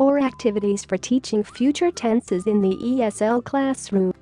or activities for teaching future tenses in the ESL classroom.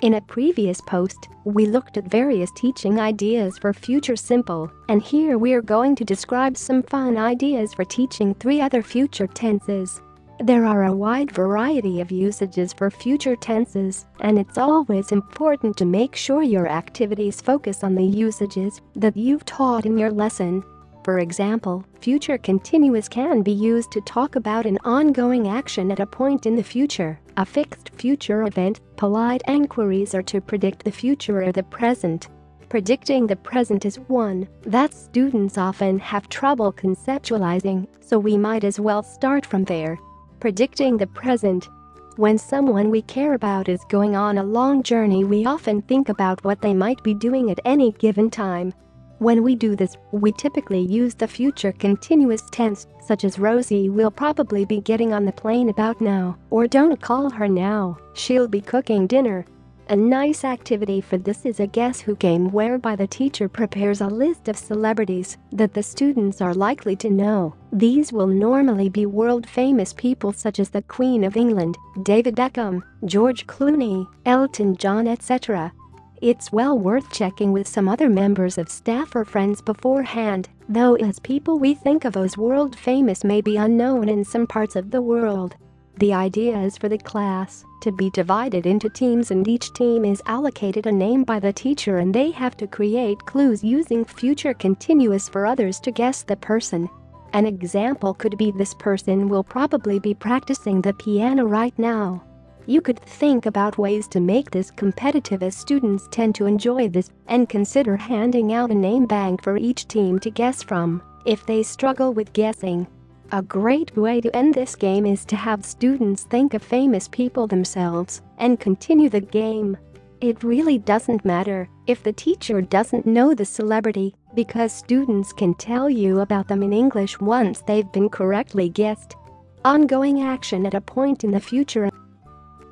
In a previous post, we looked at various teaching ideas for future simple, and here we're going to describe some fun ideas for teaching three other future tenses. There are a wide variety of usages for future tenses, and it's always important to make sure your activities focus on the usages that you've taught in your lesson. For example, future continuous can be used to talk about an ongoing action at a point in the future, a fixed future event. Polite inquiries are to predict the future or the present. Predicting the present is one that students often have trouble conceptualizing, so we might as well start from there. Predicting the present. When someone we care about is going on a long journey, we often think about what they might be doing at any given time. When we do this, we typically use the future continuous tense, such as Rosie will probably be getting on the plane about now, or don't call her now, she'll be cooking dinner. A nice activity for this is a guess who game, whereby the teacher prepares a list of celebrities that the students are likely to know. These will normally be world-famous people such as the Queen of England, David Beckham, George Clooney, Elton John, etc. It's well worth checking with some other members of staff or friends beforehand, though as people we think of as world famous may be unknown in some parts of the world. The idea is for the class to be divided into teams, and each team is allocated a name by the teacher, and they have to create clues using future continuous for others to guess the person. An example could be, this person will probably be practicing the piano right now. You could think about ways to make this competitive, as students tend to enjoy this, and consider handing out a name bank for each team to guess from if they struggle with guessing. A great way to end this game is to have students think of famous people themselves and continue the game. It really doesn't matter if the teacher doesn't know the celebrity, because students can tell you about them in English once they've been correctly guessed. Ongoing action at a point in the future.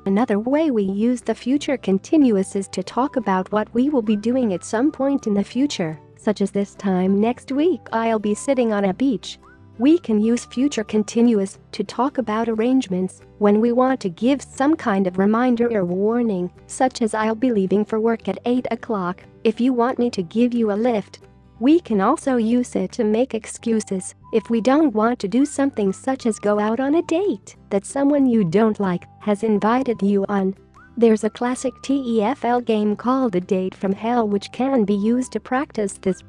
Another way we use the future continuous is to talk about what we will be doing at some point in the future, such as this time next week I'll be sitting on a beach. We can use future continuous to talk about arrangements when we want to give some kind of reminder or warning, such as I'll be leaving for work at 8 o'clock if you want me to give you a lift. We can also use it to make excuses if we don't want to do something, such as go out on a date that someone you don't like has invited you on. There's a classic TEFL game called A Date from Hell which can be used to practice this.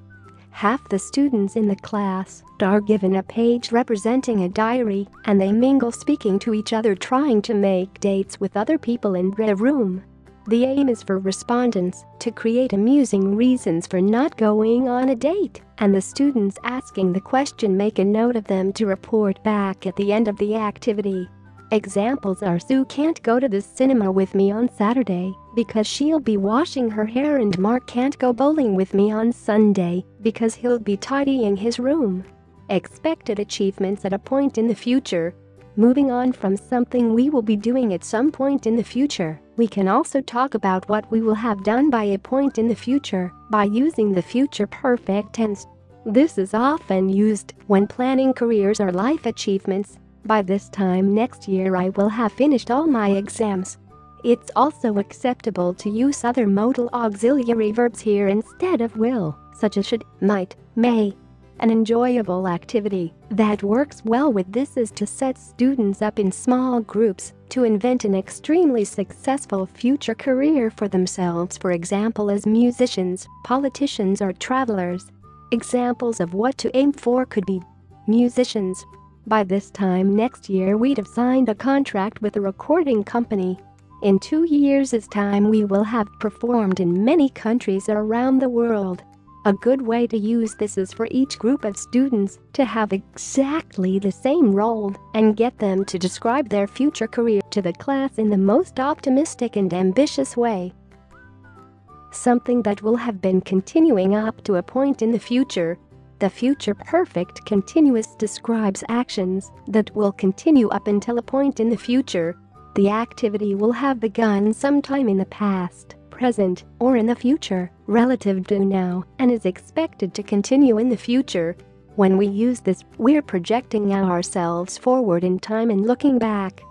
Half the students in the class are given a page representing a diary, and they mingle, speaking to each other, trying to make dates with other people in the room. The aim is for respondents to create amusing reasons for not going on a date, and the students asking the question make a note of them to report back at the end of the activity. Examples are, Sue can't go to the cinema with me on Saturday because she'll be washing her hair, and Mark can't go bowling with me on Sunday because he'll be tidying his room. Expected achievements at a point in the future. Moving on from something we will be doing at some point in the future, we can also talk about what we will have done by a point in the future by using the future perfect tense. This is often used when planning careers or life achievements. By this time next year I will have finished all my exams. It's also acceptable to use other modal auxiliary verbs here instead of will, such as should, might, may. An enjoyable activity that works well with this is to set students up in small groups to invent an extremely successful future career for themselves, for example as musicians, politicians, or travelers. Examples of what to aim for could be musicians. By this time next year we'd have signed a contract with a recording company. In 2 years' time we will have performed in many countries around the world. A good way to use this is for each group of students to have exactly the same role and get them to describe their future career to the class in the most optimistic and ambitious way. Something that will have been continuing up to a point in the future. The future perfect continuous describes actions that will continue up until a point in the future. The activity will have begun sometime in the past, present, or in the future relative to now, and is expected to continue in the future. When we use this, we're projecting ourselves forward in time and looking back.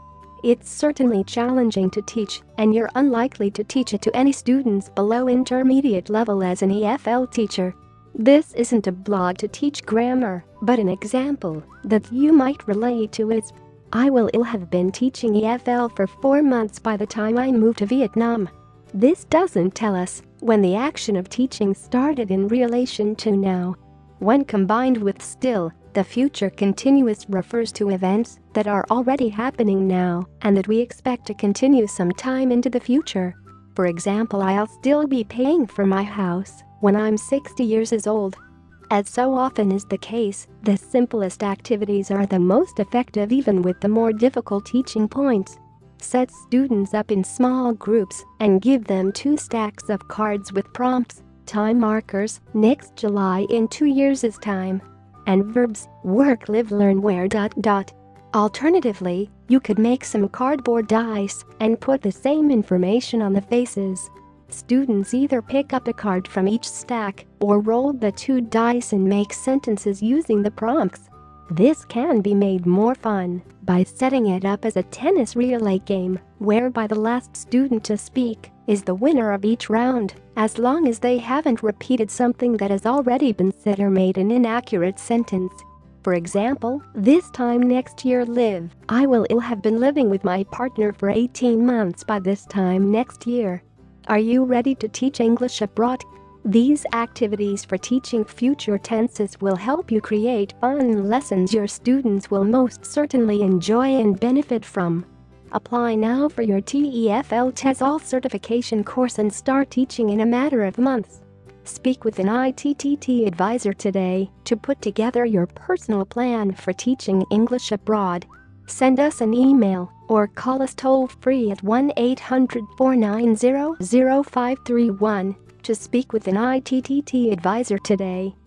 It's certainly challenging to teach, and you're unlikely to teach it to any students below intermediate level as an EFL teacher. This isn't a blog to teach grammar, but an example that you might relate to is, I will have been teaching EFL for 4 months by the time I moved to Vietnam. This doesn't tell us when the action of teaching started in relation to now. When combined with still, the future continuous refers to events that are already happening now and that we expect to continue some time into the future. For example, I'll still be paying for my house when I'm 60 years old. As so often is the case, the simplest activities are the most effective even with the more difficult teaching points. Set students up in small groups and give them 2 stacks of cards with prompts, time markers, next July in 2 years' time, and verbs, work, live, learn, where, ... Alternatively, you could make some cardboard dice and put the same information on the faces. Students either pick up a card from each stack or roll the 2 dice and make sentences using the prompts. This can be made more fun by setting it up as a tennis relay game, whereby the last student to speak is the winner of each round, as long as they haven't repeated something that has already been said or made an inaccurate sentence. For example, this time next year live, I will have been living with my partner for 18 months by this time next year. Are you ready to teach English abroad? These activities for teaching future tenses will help you create fun lessons your students will most certainly enjoy and benefit from. Apply now for your TEFL TESOL certification course and start teaching in a matter of months. Speak with an ITTT advisor today to put together your personal plan for teaching English abroad. Send us an email or call us toll-free at 1-800-490-0531 to speak with an ITTT advisor today.